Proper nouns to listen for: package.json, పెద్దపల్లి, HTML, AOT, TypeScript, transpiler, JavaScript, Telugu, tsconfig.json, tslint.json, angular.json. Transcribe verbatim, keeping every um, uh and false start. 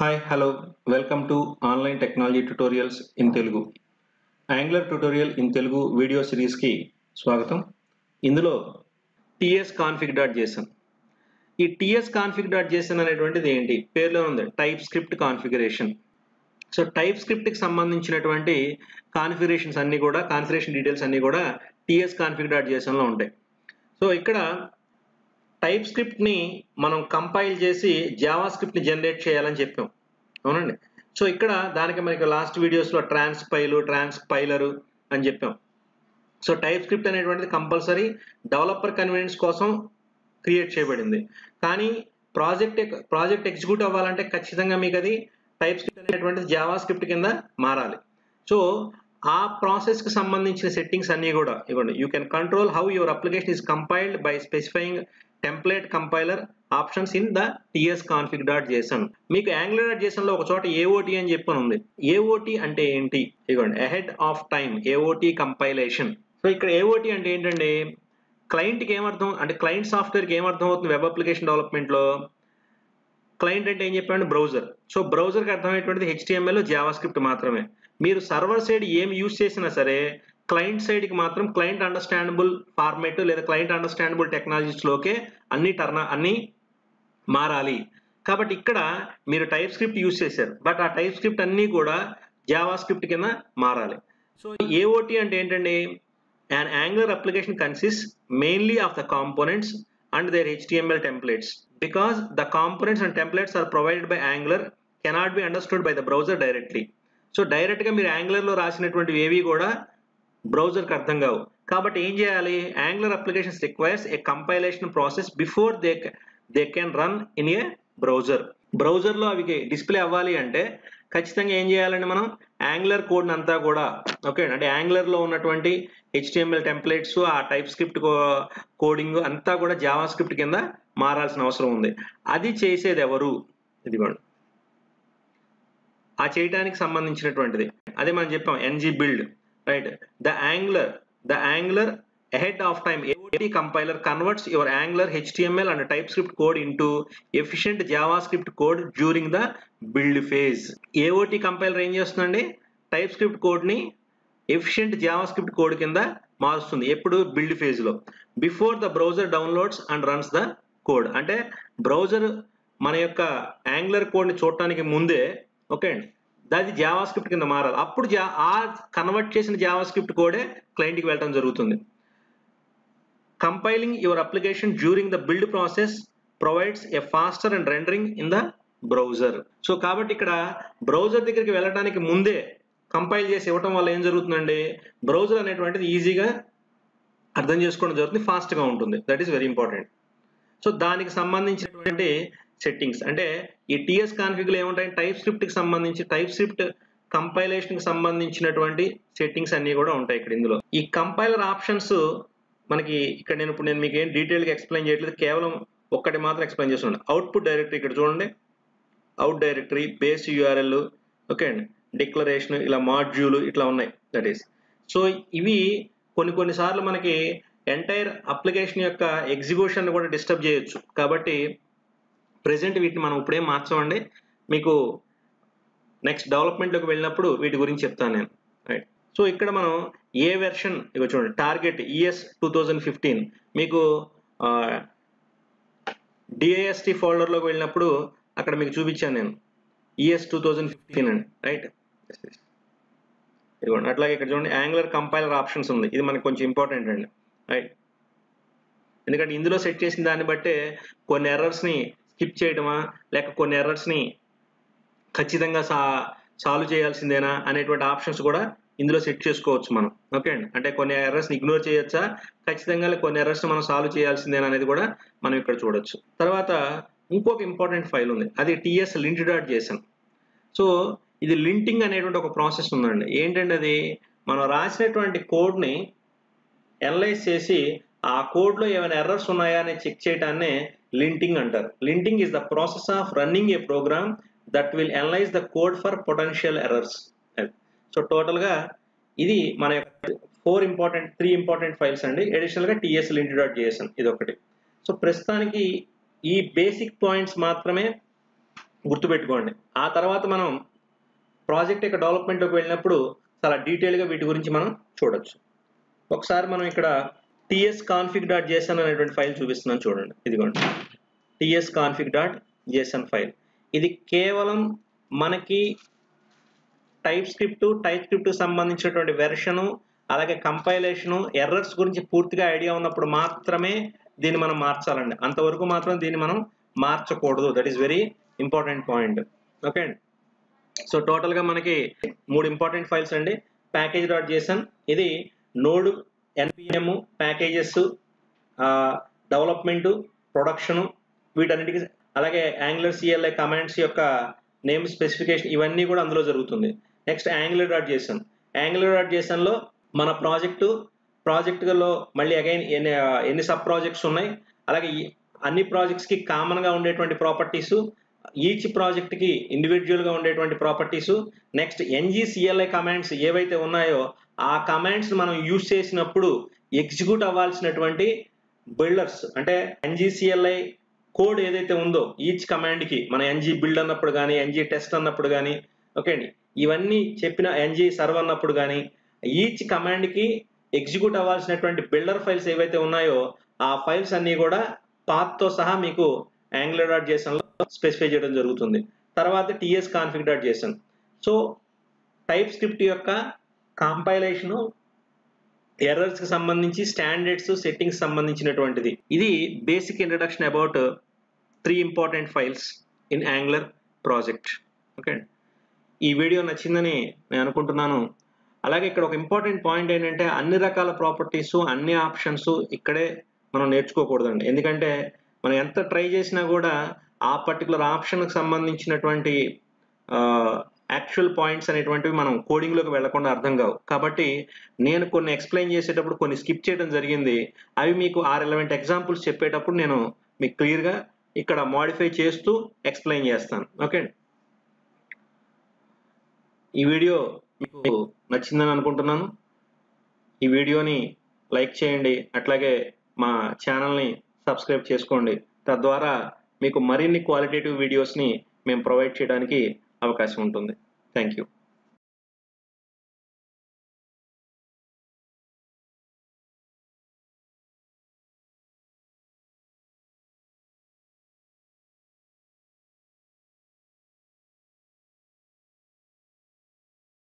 Hi, hello, welcome to online technology tutorials in Telugu. Angular tutorial in Telugu video series ki swagatham. Indulo tsconfig.json. Ee tsconfig.json anedvantidi enti perlo undi TypeScript configuration. So TypeScript ki sambandhinchinatvanti configurations anni kuda configuration details anni kuda tsconfig.json lo untayi. So ikkada TypeScript ni మనం compile చేసి JavaScript ని generate చేయాలని చెప్పాం. అవునండి. So ఇక్కడ దానికి మనకి last videos లో transpiler transpiler అని చెప్పాం. సో TypeScript అనేటువంటిది కంపల్సరీ డెవలపర్ కన్వీనియన్స్ కోసం క్రియేట్ చేయబడింది. కానీ ప్రాజెక్ట్ ప్రాజెక్ట్ ఎగ్జిక్యూట్ అవ్వాలంటే ఖచ్చితంగా మీకు అది TypeScript అనేటువంటిది JavaScript కింద మారాలి. సో ఆ ప్రాసెస్ కి సంబంధించిన సెట్టింగ్స్ అన్నీ కూడా ఇవ్వండి. You can control how your application is compiled by specifying template compiler options in the tsconfig.json. మీకు angular.json లో ఒక చోట ఏఓటి అని చెప్పని ఉంది. ఏఓటి అంటే ఏంటి? ఇదిగోండి, ahead of time AOT compilation. So ఇక్కడ ఏఓటి అంటే ఏంటంటే క్లయింట్కి ఏమర్థం అంటే క్లయింట్ సాఫ్ట్వేర్కి ఏమర్థం అవుతుంది వెబ్ అప్లికేషన్ డెవలప్మెంట్లో? క్లయింట్ అంటే ఏం చెప్పామంటే బ్రౌజర్. సో బ్రౌజర్కి అర్థమైనటువంటిది హెచ్టిఎంఎల్ జావాస్క్రిప్ట్ మాత్రమే. మీరు సర్వర్ సైడ్ ఏమి యూజ్ చేసినా సరే క్లయింట్ సైడ్కి మాత్రం క్లయింట్ అండర్స్టాండబుల్ ఫార్మేట్ లేదా క్లయింట్ అండర్స్టాండబుల్ టెక్నాలజీస్లోకే అన్ని టర్న్ అన్నీ మారాలి. కాబట్టి ఇక్కడ మీరు టైప్ స్క్రిప్ట్ యూజ్ చేశారు, బట్ ఆ టైప్ స్క్రిప్ట్ అన్నీ కూడా జావాస్క్రిప్ట్ కింద మారాలి. సో ఏఓటీ అంటే ఏంటండి? an Angular application consists mainly of the components and their H T M L templates. Because the components and templates are provided by Angular, cannot be understood by the browser directly. So డైరెక్ట్గా మీరు యాంగులర్లో రాసినటువంటి ఏవి కూడా బ్రౌజర్కి అర్థం కావు. కాబట్టి ఏం చేయాలి? Angular applications requires a compilation process before they they can run in a browser. బ్రౌజర్లో అవి డిస్ప్లే అవ్వాలి అంటే ఖచ్చితంగా ఏం చేయాలంటే మనం యాంగులర్ కోడ్ని అంతా కూడా ఓకే అంటే యాంగులర్లో ఉన్నటువంటి హెచ్టిఎంఎల్ టెంప్లెట్స్ ఆ టైప్ స్క్రిప్ట్ కోడింగ్ అంతా కూడా జావాస్క్రిప్ట్ కింద మారాల్సిన అవసరం ఉంది. అది చేసేది ఎవరు? ఇదిగోండి, ఆ చేయడానికి సంబంధించినటువంటిది అదే మనం చెప్పాం ng build, right? The Angular the Angular ahead of time AOT compiler converts your Angular H T M L and TypeScript code into efficient JavaScript code during the build phase. AOT compiler ఏం చేస్తుందండి? TypeScript code ని efficient JavaScript code కింద మారుస్తుంది. ఎప్పుడు? Build phase లో, before the browser downloads and runs the code. అంటే browser మన యొక్క యాంగులర్ కోడ్ ని చూడటానికి ముందే ఓకే అండి అది జావాస్క్రిప్ట్ కింద మారాలి. అప్పుడు జా ఆ కన్వర్ట్ చేసిన జావాస్క్రిప్ట్ కోడే క్లయింట్కి వెళ్ళడం జరుగుతుంది. Compiling your application during the build process provides a faster and rendering in the browser. So కాబట్టి ఇక్కడ బ్రౌజర్ దగ్గరికి వెళ్ళడానికి ముందే కంపైల్ చేసి ఇవ్వటం వల్ల ఏం జరుగుతుందండి? బ్రౌజర్ అనేటువంటిది ఈజీగా అర్థం చేసుకోవడం జరుగుతుంది, ఫాస్ట్గా ఉంటుంది. That is very important. So దానికి సంబంధించినటువంటి సెట్టింగ్స్ అంటే ఈ టిఎస్ కాన్ఫిగ్లో ఏముంటాయి? టైప్ స్క్రిప్ట్కి సంబంధించి టైప్ స్క్రిప్ట్ కంపైలేషన్కి సంబంధించినటువంటి సెట్టింగ్స్ అన్నీ కూడా ఉంటాయి ఇక్కడ. ఇందులో ఈ కంపైలర్ ఆప్షన్స్ మనకి ఇక్కడ నేను ఇప్పుడు నేను మీకు ఏం డీటెయిల్గా ఎక్స్ప్లెయిన్ చేయట్లేదు, కేవలం ఒక్కటి మాత్రం ఎక్స్ప్లెయిన్ చేస్తున్నాను. అవుట్పుట్ డైరెక్టరీ ఇక్కడ చూడండి, out directory, base URL, okay అండి, డిక్లరేషన్, ఇలా మాడ్యూల్ ఇట్లా ఉన్నాయి. దట్ ఈస్ సో ఇవి కొన్ని కొన్నిసార్లు మనకి ఎంటైర్ అప్లికేషన్ యొక్క ఎగ్జిక్యూషన్ కూడా డిస్టర్బ్ చేయొచ్చు. కాబట్టి ప్రజెంట్ వీటిని మనం ఇప్పుడే మార్చమండి, మీకు నెక్స్ట్ డెవలప్మెంట్లోకి వెళ్ళినప్పుడు వీటి గురించి చెప్తాను నేను, రైట్? సో ఇక్కడ మనం ఏ వెర్షన్ ఇక చూడండి టార్గెట్ ఈ ఎస్ టూ థౌజండ్ ఫిఫ్టీన్. మీకు డిఐఎస్టీ ఫోల్డర్లోకి వెళ్ళినప్పుడు అక్కడ మీకు చూపించాను నేను E S two thousand fifteen అండి, రైట్? ఇదిగోండి, అట్లాగే ఇక్కడ చూడండి యాంగులర్ కంపైలర్ ఆప్షన్స్ ఉంది. ఇది మనకు కొంచెం ఇంపార్టెంట్ అండి, రైట్? ఎందుకంటే ఇందులో సెట్ చేసిన దాన్ని బట్టే కొన్ని ఎర్రర్స్ని స్కిప్ చేయడమా లేక కొన్ని ఎర్రర్స్ని ఖచ్చితంగా సా సాల్వ్ చేయాల్సిందేనా అనేటువంటి ఆప్షన్స్ కూడా ఇందులో సెట్ చేసుకోవచ్చు మనం, ఓకే అండి? అంటే కొన్ని ఎర్రర్స్ని ఇగ్నోర్ చేయొచ్చా, ఖచ్చితంగా కొన్ని ఎర్రర్స్ని మనం సాల్వ్ చేయాల్సిందేనా అనేది కూడా మనం ఇక్కడ చూడొచ్చు. తర్వాత ఇంకొక ఇంపార్టెంట్ ఫైల్ ఉంది, అది tslint.json. సో ఇది లింటింగ్ అనేటువంటి ఒక ప్రాసెస్ ఉందండి. ఏంటంటే అది మనం రాసినటువంటి కోడ్ని అనలైజ్ చేసి ఆ కోడ్లో ఏమైనా ఎర్రర్స్ ఉన్నాయా అని చెక్ చేయడాన్ని లింటింగ్ అంటారు. Linting is the process of running a program that will analyse the code for potential errors. So టోటల్గా ఇది మన యొక్క four important three important files అండి. అడిషనల్గా tslint.json ఇది ఒకటి. సో ప్రస్తుతానికి ఈ బేసిక్ పాయింట్స్ మాత్రమే గుర్తుపెట్టుకోండి. ఆ తర్వాత మనం ప్రాజెక్ట్ యొక్క డెవలప్మెంట్లోకి వెళ్ళినప్పుడు చాలా డీటెయిల్గా వీటి గురించి మనం చూడొచ్చు. ఒకసారి మనం ఇక్కడ tsconfig.json అనేటువంటి ఫైల్ చూపిస్తున్నాం చూడండి. ఇదిగోండి tsconfig.json ఫైల్. ఇది కేవలం మనకి టైప్ స్క్రిప్ట్ టైప్ స్క్రిప్ట్కి సంబంధించినటువంటి వెర్షను అలాగే కంపైలేషను ఎర్రర్స్ గురించి పూర్తిగా ఐడియా ఉన్నప్పుడు మాత్రమే దీన్ని మనం మార్చాలండి. అంతవరకు మాత్రం దీన్ని మనం మార్చకూడదు. That is very important point. Okay అండి. సో టోటల్గా మనకి మూడు ఇంపార్టెంట్ ఫైల్స్ అండి. ప్యాకేజ్ డాట్ జేసన్, ఇది node NPM packages development production వీటన్నిటికీ అలాగే యాంగులర్ సిఎల్ఐ కమాండ్స్ యొక్క నేమ్ స్పెసిఫికేషన్ ఇవన్నీ కూడా అందులో జరుగుతుంది. Next Angular dot JSON. Angular dot జేసన్లో మన ప్రాజెక్టు ప్రాజెక్టులో మళ్ళీ అగైన్ ఎన్ని ఎన్ని సబ్ ప్రాజెక్ట్స్ ఉన్నాయి, అలాగే అన్ని ప్రాజెక్ట్స్కి కామన్గా ఉండేటువంటి ప్రాపర్టీసు, ఈచ్ ప్రాజెక్ట్కి ఇండివిజువల్గా ఉండేటువంటి properties, next NG CLI commands ఏవైతే ఉన్నాయో ఆ కమాండ్స్ మనం యూజ్ చేసినప్పుడు ఎగ్జిక్యూట్ అవ్వాల్సినటువంటి బిల్డర్స్ అంటే ఎన్జీ సిఎల్ఐ కోడ్ ఏదైతే ఉందో ఈచ్ కమాండ్కి మన ఎన్జీ బిల్డ్ అన్నప్పుడు కానీ ఎన్జీ టెస్ట్ అన్నప్పుడు కానీ ఓకే అండి ఇవన్నీ చెప్పిన ఎన్జీ సర్వ్ అన్నప్పుడు కానీ ఈచ్ కమాండ్కి ఎగ్జిక్యూట్ అవ్వాల్సినటువంటి బిల్డర్ ఫైల్స్ ఏవైతే ఉన్నాయో ఆ ఫైల్స్ అన్నీ కూడా పాత్తో సహా మీకు యాంగులర్.json స్పెసిఫై చేయడం జరుగుతుంది. తర్వాత tsconfig.json. సో టైప్ స్క్రిప్ట్ యొక్క కాంపైలేషను ఎర్రర్స్కి సంబంధించి స్టాండర్డ్స్ సెట్టింగ్స్ సంబంధించినటువంటిది. ఇది basic introduction about three important files in Angular project. Okay, ఈ వీడియో నచ్చిందని నేను అనుకుంటున్నాను. అలాగే ఇక్కడ ఒక ఇంపార్టెంట్ పాయింట్ ఏంటంటే అన్ని రకాల ప్రాపర్టీసు అన్ని ఆప్షన్స్ ఇక్కడే మనం నేర్చుకోకూడదండి. ఎందుకంటే మనం ఎంత ట్రై చేసినా కూడా ఆ పర్టికులర్ ఆప్షన్కి సంబంధించినటువంటి యాక్చువల్ పాయింట్స్ అనేటువంటివి మనం కోడింగ్లోకి వెళ్లకుండా అర్థం కావు. కాబట్టి నేను కొన్ని ఎక్స్ప్లెయిన్ చేసేటప్పుడు కొన్ని స్కిప్ చేయడం జరిగింది. అవి మీకు ఆ రిలవెంట్ ఎగ్జాంపుల్స్ చెప్పేటప్పుడు నేను మీకు క్లియర్గా ఇక్కడ మోడిఫై చేస్తూ ఎక్స్ప్లెయిన్ చేస్తాను. ఓకే, ఈ వీడియో మీకు నచ్చిందని అనుకుంటున్నాను. ఈ వీడియోని లైక్ చేయండి, అట్లాగే మా ఛానల్ని సబ్స్క్రైబ్ చేసుకోండి. తద్వారా మీకు మరిన్ని క్వాలిటేటివ్ వీడియోస్ని మేము ప్రొవైడ్ చేయడానికి అవకాశం ఉంటుంది. Thank you.